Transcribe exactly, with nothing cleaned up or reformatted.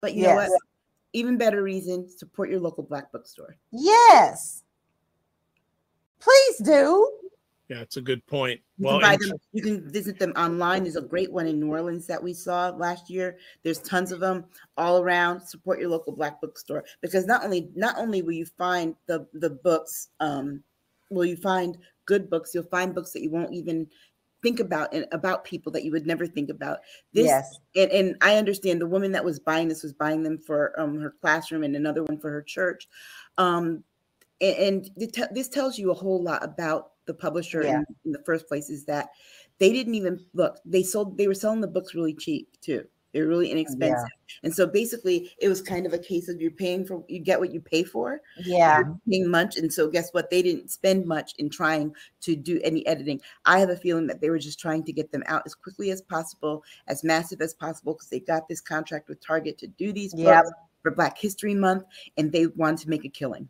But you yes. know what? Even better reason, support your local Black bookstore. Yes. Please do. Yeah, it's a good point. You, well, can them, you can visit them online. There's a great one in New Orleans that we saw last year. There's tons of them all around. Support your local Black bookstore, because not only not only will you find the the books, um, will you find good books, you'll find books that you won't even think about, and about people that you would never think about. This, yes. And, and I understand the woman that was buying this was buying them for um, her classroom and another one for her church. Um, and and this tells you a whole lot about the publisher yeah. in, in the first place, is that they didn't even look, they sold, they were selling the books really cheap too. They're really inexpensive. Yeah. And so basically it was kind of a case of you're paying for, you get what you pay for. Yeah. You're paying much. And so guess what? They didn't spend much in trying to do any editing. I have a feeling that they were just trying to get them out as quickly as possible, as massive as possible, because they got this contract with Target to do these books yeah. for Black History Month, and they wanted to make a killing.